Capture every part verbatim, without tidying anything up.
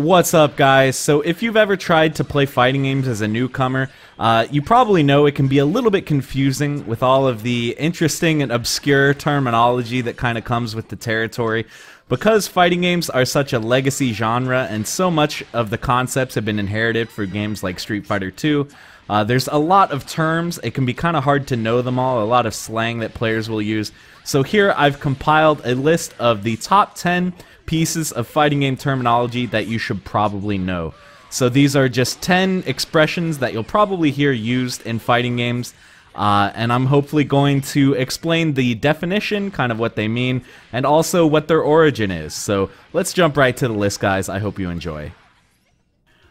What's up, guys? So if you've ever tried to play fighting games as a newcomer, uh, you probably know it can be a little bit confusing with all of the interesting and obscure terminology that kind of comes with the territory. Because fighting games are such a legacy genre and so much of the concepts have been inherited for games like Street Fighter two, uh, there's a lot of terms. It can be kind of hard to know them all, a lot of slang that players will use. So here I've compiled a list of the top ten pieces of fighting game terminology that you should probably know. So these are just ten expressions that you'll probably hear used in fighting games, uh, and I'm hopefully going to explain the definition, kind of what they mean, and also what their origin is. So let's jump right to the list, guys. I hope you enjoy.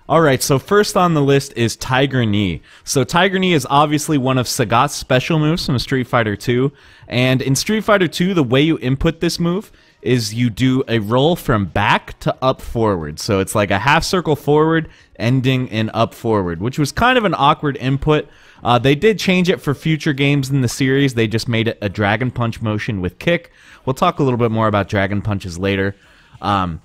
Alright, so first on the list is Tiger Knee. So Tiger Knee is obviously one of Sagat's special moves from Street Fighter two, and in Street Fighter two, the way you input this move is you do a roll from back to up forward. So it's like a half circle forward ending in up forward, which was kind of an awkward input. Uh, they did change it for future games in the series. They just made it a Dragon Punch motion with kick. We'll talk a little bit more about Dragon Punches later. Um,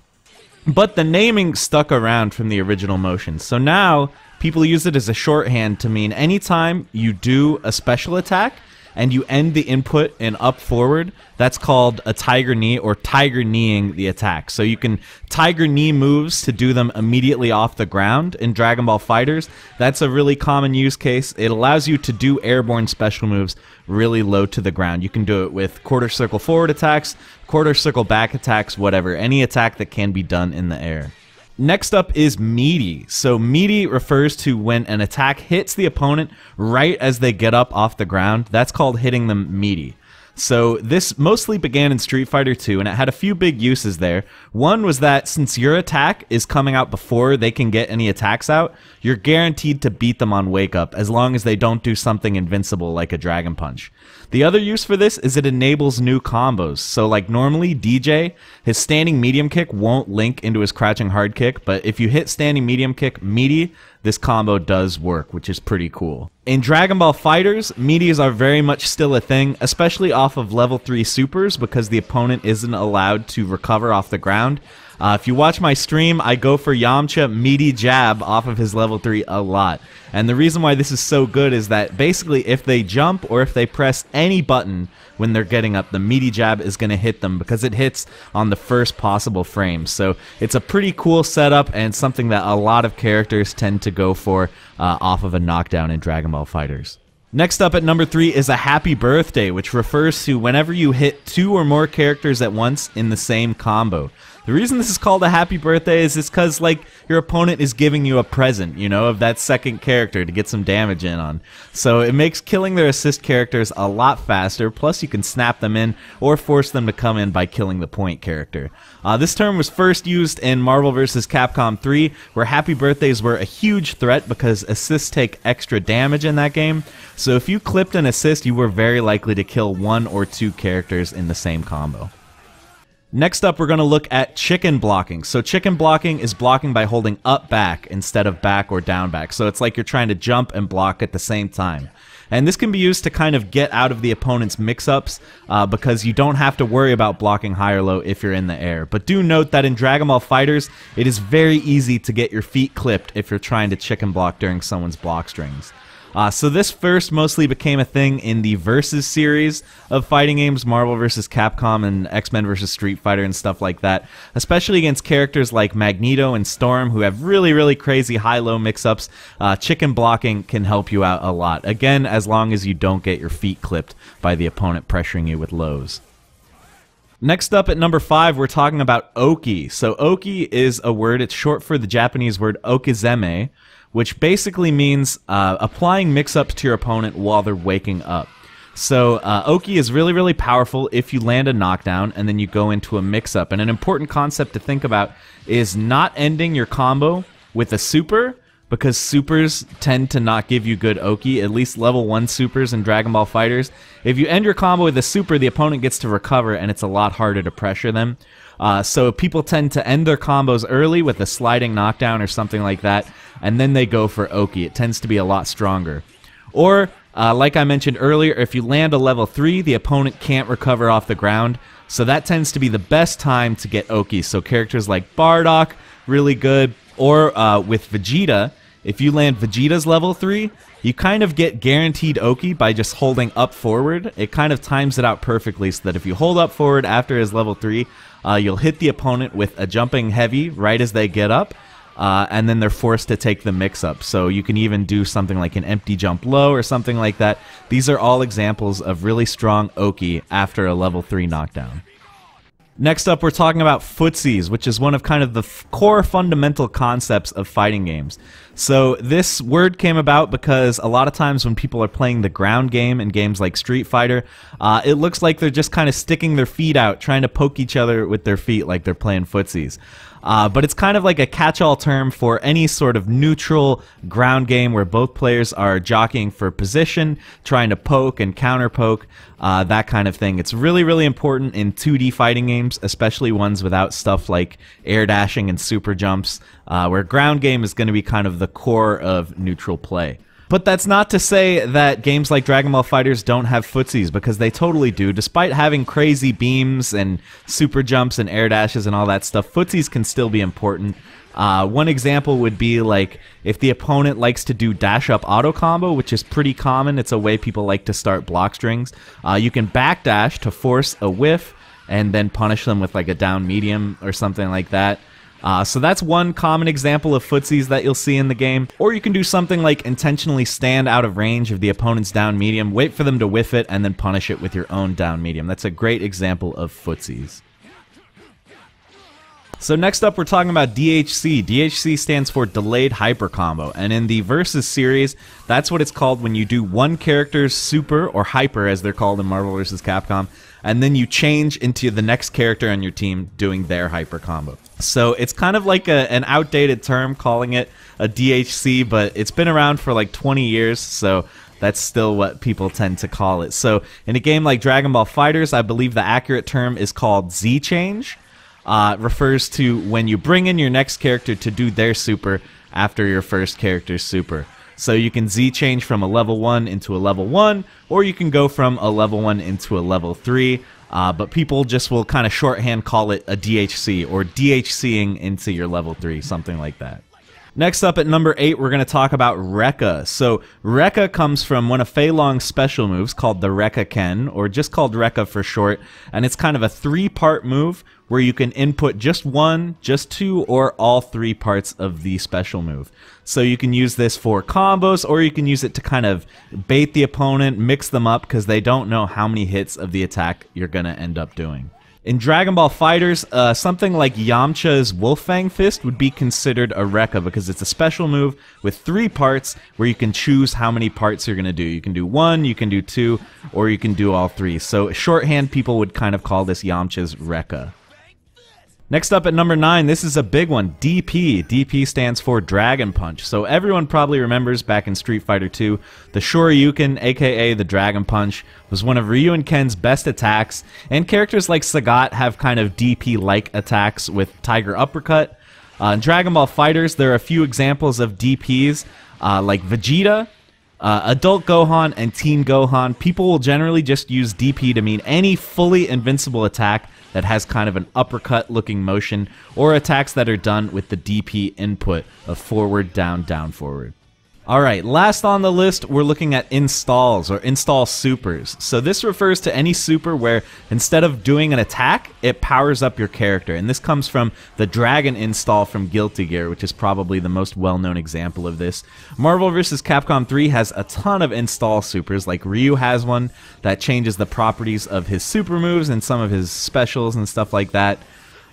But the naming stuck around from the original motion, so now people use it as a shorthand to mean anytime you do a special attack and you end the input in up forward, that's called a Tiger Knee or Tiger Kneeing the attack. So you can Tiger Knee moves to do them immediately off the ground in Dragon Ball FighterZ. That's a really common use case. It allows you to do airborne special moves really low to the ground. You can do it with quarter circle forward attacks, quarter circle back attacks, whatever, any attack that can be done in the air. Next up is meaty. So meaty refers to when an attack hits the opponent right as they get up off the ground. That's called hitting them meaty. So this mostly began in Street Fighter two, and it had a few big uses there. One was that since your attack is coming out before they can get any attacks out, you're guaranteed to beat them on wake up as long as they don't do something invincible like a Dragon Punch. The other use for this is it enables new combos. So like normally D J, his standing medium kick won't link into his crouching hard kick, but if you hit standing medium kick meaty, this combo does work, which is pretty cool. In Dragon Ball FighterZ, meaties are very much still a thing, especially off of level three supers because the opponent isn't allowed to recover off the ground. Uh, if you watch my stream, I go for Yamcha meaty jab off of his level three a lot. And the reason why this is so good is that basically if they jump or if they press any button when they're getting up, the meaty jab is going to hit them because it hits on the first possible frame. So it's a pretty cool setup and something that a lot of characters tend to go for uh, off of a knockdown in Dragon Ball FighterZ. Next up at number three is a happy birthday, which refers to whenever you hit two or more characters at once in the same combo. The reason this is called a happy birthday is it's because like your opponent is giving you a present, you know, of that second character to get some damage in on. So it makes killing their assist characters a lot faster, plus you can snap them in or force them to come in by killing the point character. Uh, this term was first used in Marvel versus. Capcom three, where happy birthdays were a huge threat because assists take extra damage in that game. So if you clipped an assist, you were very likely to kill one or two characters in the same combo. Next up, we're going to look at chicken blocking. So chicken blocking is blocking by holding up back instead of back or down back. So it's like you're trying to jump and block at the same time. And this can be used to kind of get out of the opponent's mix-ups uh, because you don't have to worry about blocking high or low if you're in the air. But do note that in Dragon Ball FighterZ, it is very easy to get your feet clipped if you're trying to chicken block during someone's block strings. Uh, so this first mostly became a thing in the Versus series of fighting games, Marvel versus. Capcom and X-Men versus. Street Fighter and stuff like that, especially against characters like Magneto and Storm who have really, really crazy high-low mix-ups. Uh, chicken blocking can help you out a lot, again, as long as you don't get your feet clipped by the opponent pressuring you with lows. Next up at number five, we're talking about Oki. So Oki is a word, it's short for the Japanese word Okizeme, which basically means uh, applying mix-ups to your opponent while they're waking up. So uh, Oki is really, really powerful if you land a knockdown and then you go into a mix-up. And an important concept to think about is not ending your combo with a super, because supers tend to not give you good Oki, at least level one supers in Dragon Ball FighterZ. If you end your combo with a super, the opponent gets to recover and it's a lot harder to pressure them. Uh, so people tend to end their combos early with a sliding knockdown or something like that, and then they go for Oki. It tends to be a lot stronger. Or, uh, like I mentioned earlier, if you land a level three, the opponent can't recover off the ground, so that tends to be the best time to get Oki. So characters like Bardock, really good. Or uh, with Vegeta, if you land Vegeta's level three, you kind of get guaranteed Oki by just holding up forward. It kind of times it out perfectly so that if you hold up forward after his level three, uh, you'll hit the opponent with a jumping heavy right as they get up, uh, and then they're forced to take the mix-up. So you can even do something like an empty jump low or something like that. These are all examples of really strong Oki after a level three knockdown. Next up, we're talking about footsies, which is one of kind of the f core fundamental concepts of fighting games. So this word came about because a lot of times when people are playing the ground game in games like Street Fighter, uh, it looks like they're just kind of sticking their feet out, trying to poke each other with their feet like they're playing footsies. Uh, but it's kind of like a catch-all term for any sort of neutral ground game where both players are jockeying for position, trying to poke and counter-poke, uh, that kind of thing. It's really, really important in two D fighting games, especially ones without stuff like air dashing and super jumps, uh, where ground game is going to be kind of the core of neutral play. But that's not to say that games like Dragon Ball FighterZ don't have footsies, because they totally do. Despite having crazy beams and super jumps and air dashes and all that stuff, footsies can still be important. Uh, one example would be like if the opponent likes to do dash up auto combo, which is pretty common. It's a way people like to start block strings. Uh, you can backdash to force a whiff and then punish them with like a down medium or something like that. Uh, so that's one common example of footsies that you'll see in the game. Or you can do something like intentionally stand out of range of the opponent's down medium, wait for them to whiff it, and then punish it with your own down medium. That's a great example of footsies. So next up, we're talking about D H C. D H C stands for Delayed Hyper Combo, and in the Versus series, that's what it's called when you do one character's super, or hyper as they're called in Marvel versus. Capcom, and then you change into the next character on your team doing their hyper combo. So it's kind of like a, an outdated term calling it a D H C, but it's been around for like twenty years, so that's still what people tend to call it. So in a game like Dragon Ball FighterZ, I believe the accurate term is called Z-Change. Uh, refers to when you bring in your next character to do their super after your first character's super. So you can Z-change from a level one into a level one, or you can go from a level one into a level three, uh, but people just will kind of shorthand call it a D H C, or D H C ing into your level three, something like that. Next up at number eight, we're going to talk about Rekka. So Rekka comes from one of Fei Long's special moves called the Rekka Ken, or just called Rekka for short, and it's kind of a three-part move where you can input just one, just two, or all three parts of the special move. So you can use this for combos, or you can use it to kind of bait the opponent, mix them up, because they don't know how many hits of the attack you're going to end up doing. In Dragon Ball FighterZ, uh, something like Yamcha's Wolf Fang Fist would be considered a Rekka, because it's a special move with three parts where you can choose how many parts you're going to do. You can do one, you can do two, or you can do all three. So shorthand, people would kind of call this Yamcha's Rekka. Next up at number nine, this is a big one, D P. D P stands for Dragon Punch. So everyone probably remembers back in Street Fighter two, the Shoryuken, aka the Dragon Punch, was one of Ryu and Ken's best attacks, and characters like Sagat have kind of D P-like attacks with Tiger Uppercut. Uh, in Dragon Ball FighterZ, there are a few examples of D Ps, uh, like Vegeta, Uh, Adult Gohan, and Teen Gohan. People will generally just use D P to mean any fully invincible attack that has kind of an uppercut looking motion, or attacks that are done with the D P input of forward, down, down, forward. Alright, last on the list, we're looking at installs, or install supers. So this refers to any super where instead of doing an attack, it powers up your character. And this comes from the Dragon Install from Guilty Gear, which is probably the most well-known example of this. Marvel versus. Capcom three has a ton of install supers, like Ryu has one that changes the properties of his super moves and some of his specials and stuff like that.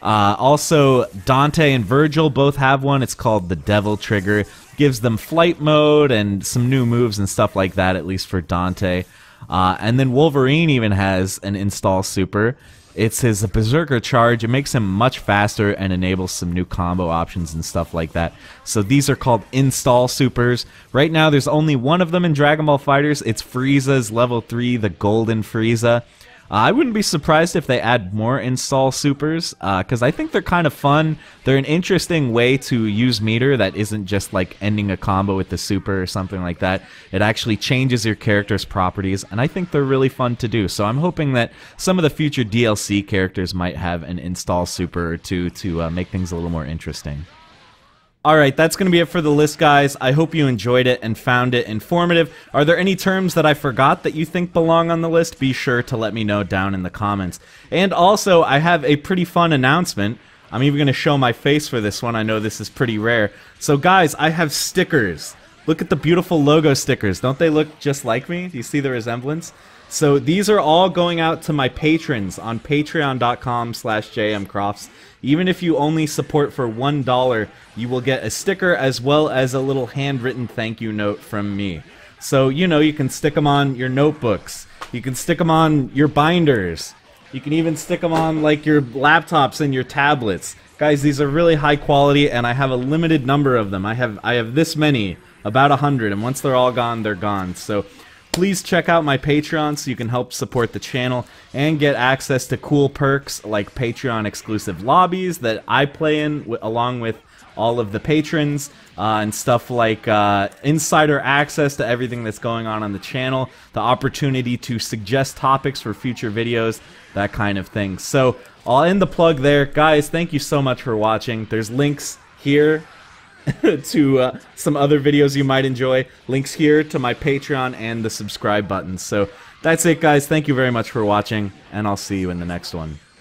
Uh, also, Dante and Virgil both have one. It's called the Devil Trigger. Gives them flight mode and some new moves and stuff like that, at least for Dante. Uh, and then Wolverine even has an install super. It's his Berserker Charge. It makes him much faster and enables some new combo options and stuff like that. So these are called install supers. Right now, there's only one of them in Dragon Ball FighterZ. It's Frieza's level three, the Golden Frieza. Uh, I wouldn't be surprised if they add more install supers, because uh, I think they're kind of fun. They're an interesting way to use meter that isn't just like ending a combo with the super or something like that. It actually changes your character's properties, and I think they're really fun to do. So I'm hoping that some of the future D L C characters might have an install super or two to uh, make things a little more interesting. Alright, that's going to be it for the list, guys. I hope you enjoyed it and found it informative. Are there any terms that I forgot that you think belong on the list? Be sure to let me know down in the comments. And also, I have a pretty fun announcement. I'm even going to show my face for this one. I know this is pretty rare. So guys, I have stickers. Look at the beautiful logo stickers. Don't they look just like me? Do you see the resemblance? So these are all going out to my patrons on patreon dot com slash j m crofts. Even if you only support for one dollar, you will get a sticker as well as a little handwritten thank you note from me. So, you know, you can stick them on your notebooks. You can stick them on your binders. You can even stick them on, like, your laptops and your tablets. Guys, these are really high quality, and I have a limited number of them. I have, I have this many, about a hundred, and once they're all gone, they're gone. So please check out my Patreon so you can help support the channel and get access to cool perks like Patreon-exclusive lobbies that I play in w along with all of the patrons, uh, and stuff like uh, insider access to everything that's going on on the channel, the opportunity to suggest topics for future videos, that kind of thing. So I'll end the plug there. Guys, thank you so much for watching. There's links here to uh, some other videos you might enjoy, links here to my Patreon and the subscribe button. So that's it, guys. Thank you very much for watching, and I'll see you in the next one.